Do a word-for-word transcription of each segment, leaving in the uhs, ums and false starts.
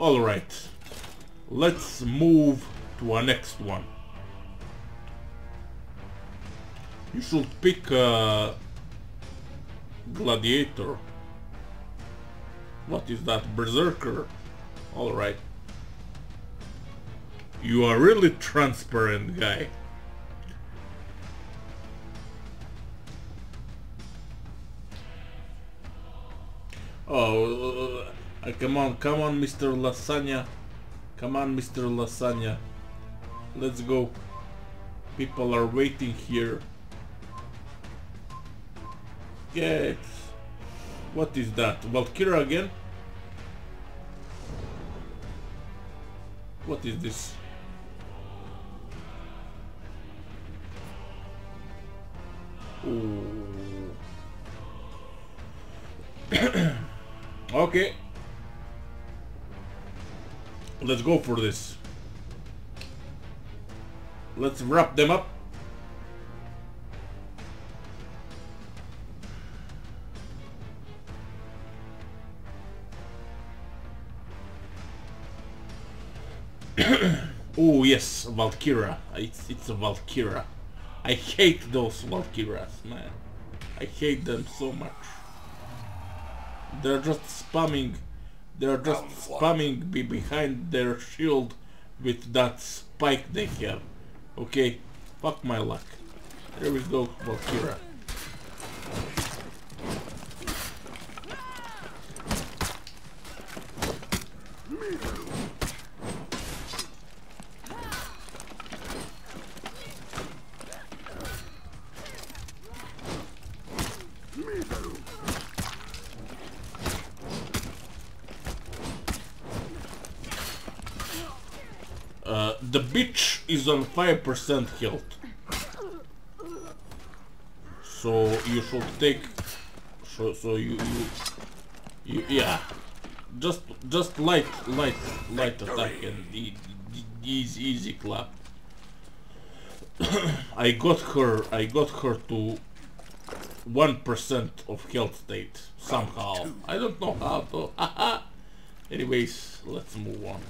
Alright, let's move to our next one. You should pick a gladiator. What is that? Berserker? Alright. You are really transparent, guy. Oh, uh, come on, come on, Mister Lasagna. Come on, Mister Lasagna. Let's go. People are waiting here. Yes. What is that? Valkyra again? What is this? Oh. Okay, let's go for this. Let's wrap them up. Oh yes, Valkyra. It's it's a Valkyra. I hate those Valkyras, man. I hate them so much. They're just spamming, they're just spamming be behind their shield with that spike they have. Okay, fuck my luck. There we go, Valkyra. The bitch is on five percent health, so you should take, so, so you, you, you, yeah, just, just light, light, light attack and e e easy, easy clap. I got her, I got her to one percent of health state, somehow, I don't know how to, haha, anyways, let's move on.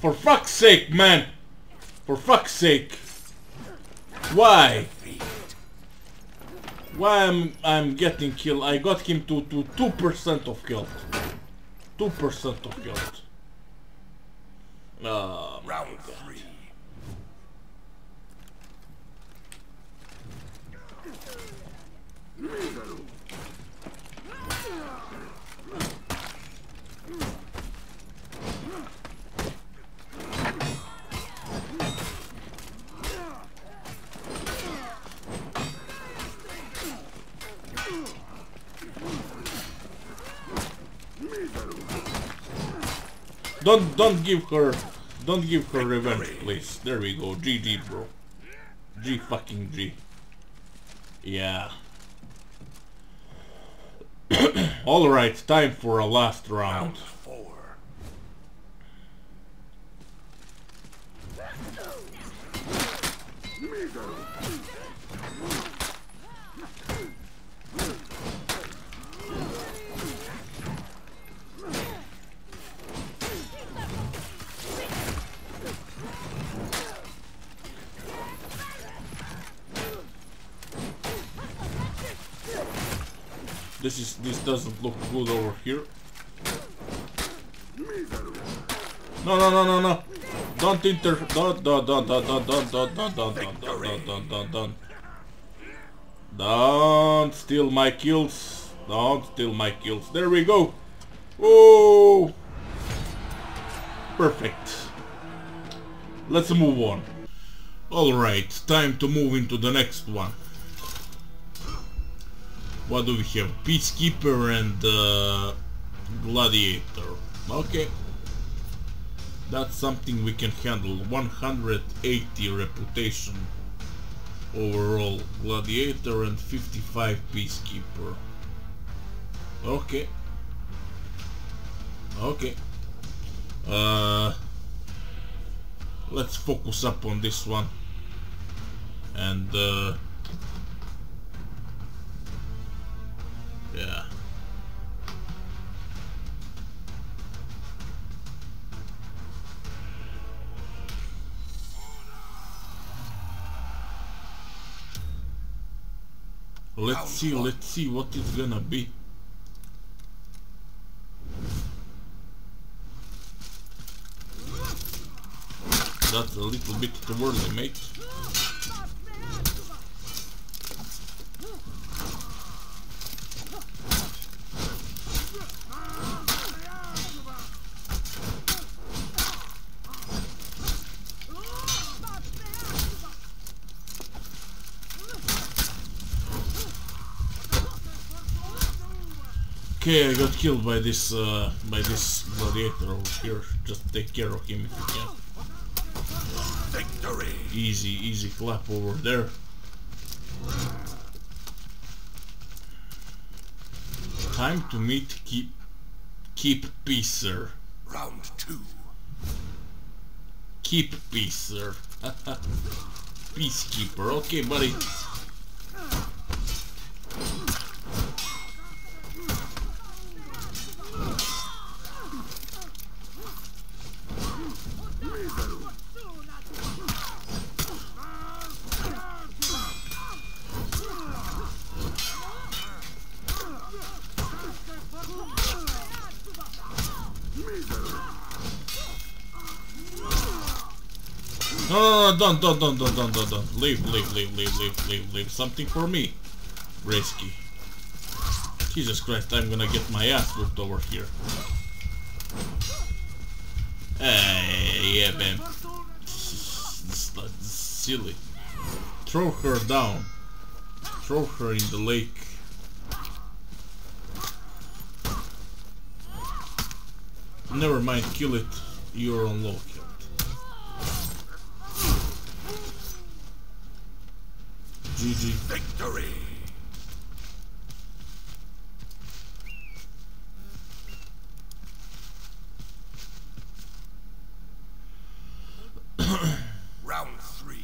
For fuck's sake, man! For fuck's sake! Why? Why am I'm getting killed? I got him to to two percent of health. Two percent of health. Oh, round three. Don't don't give her don't give her revenge, please. There we go. G G, bro. G fucking G. Yeah. Alright, time for a last round. round four. This is this doesn't look good over here. No no no no no! Don't inter don't don't don't don't don't don't don't don't don't don't don't don't don't Don't steal my kills! Don't steal my kills! There we go! Oh, perfect. Let's move on. All right, time to move into the next one. What do we have? Peacekeeper and uh, Gladiator. Okay. That's something we can handle. one hundred eighty reputation overall Gladiator and fifty-five Peacekeeper. Okay. Okay. Uh, let's focus up on this one. And uh, yeah. Let's see, let's see what it's gonna be. That's a little bit too early, mate. Okay, I got killed by this uh, by this gladiator over here. Just take care of him if you can. Victory! Easy, easy clap over there. Time to meet. Keep, keep peace, sir. Round two. Keep peace, sir. Peacekeeper. Okay, buddy. No, no, no, don't, don't, don't, don't, don't, don't, don't. Leave, leave, leave, leave, leave, leave, leave. Something for me. Risky. Jesus Christ, I'm gonna get my ass whooped over here. Hey, yeah, man. That's silly. Throw her down. Throw her in the lake. Never mind, kill it. You're on low. G G. Victory! Round three.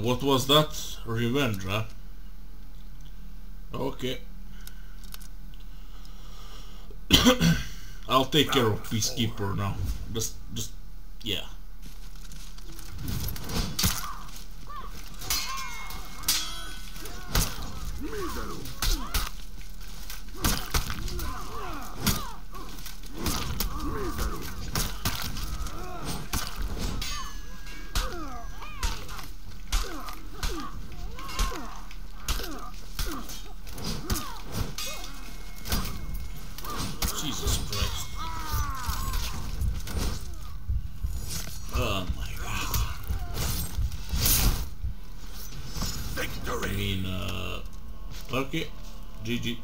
What was that? Revenge, huh? Okay. I'll take Round care of Peacekeeper four. Now. Just, just, yeah. Okay, G G.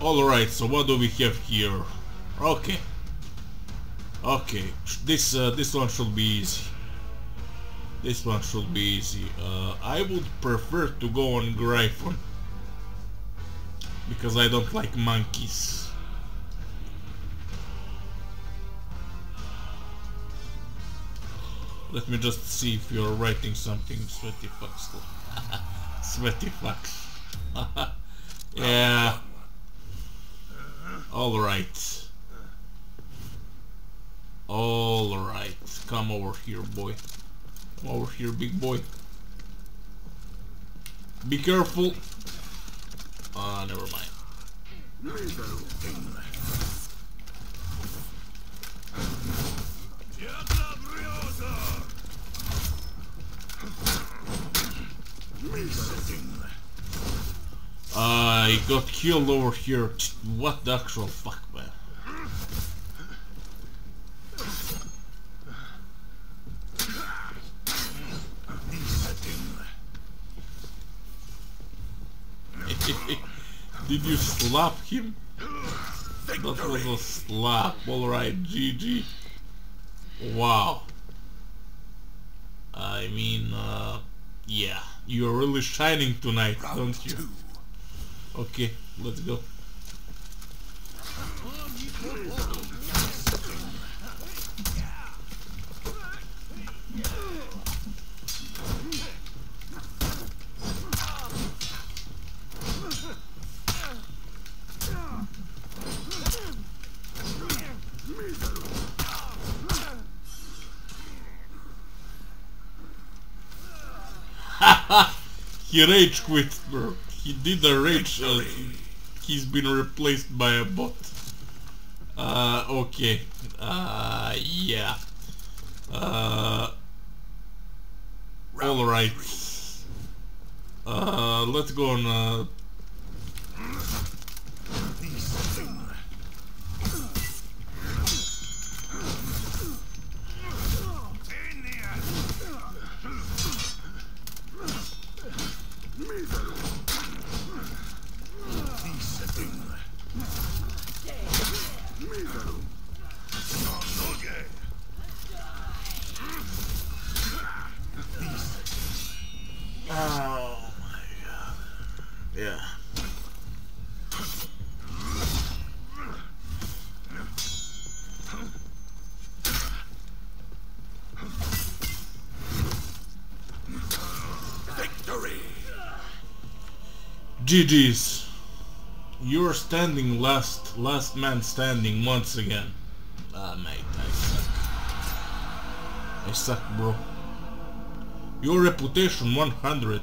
Alright, so what do we have here? Okay. Okay, this uh, this one should be easy. This one should be easy. Uh, I would prefer to go on Gryphon. Because I don't like monkeys. Let me just see if you're writing something, sweaty fucks. Sweaty fucks. Yeah. All right. All right. Come over here, boy. Come over here, big boy. Be careful. Ah, uh, never mind. I got killed over here. What the actual fuck, man? Did you slap him? That was a slap. Alright, G G. Wow. I mean, uh, yeah. You're really shining tonight, don't you? Okay, let's go. He rage quit, bro. He did a rage. Uh, he's been replaced by a bot. Uh, okay. Uh, yeah. Uh, all right. Uh, let's go on. Uh, G G's, you're standing last, last man standing once again. Ah, mate, I suck. I suck, bro. Your reputation one hundred.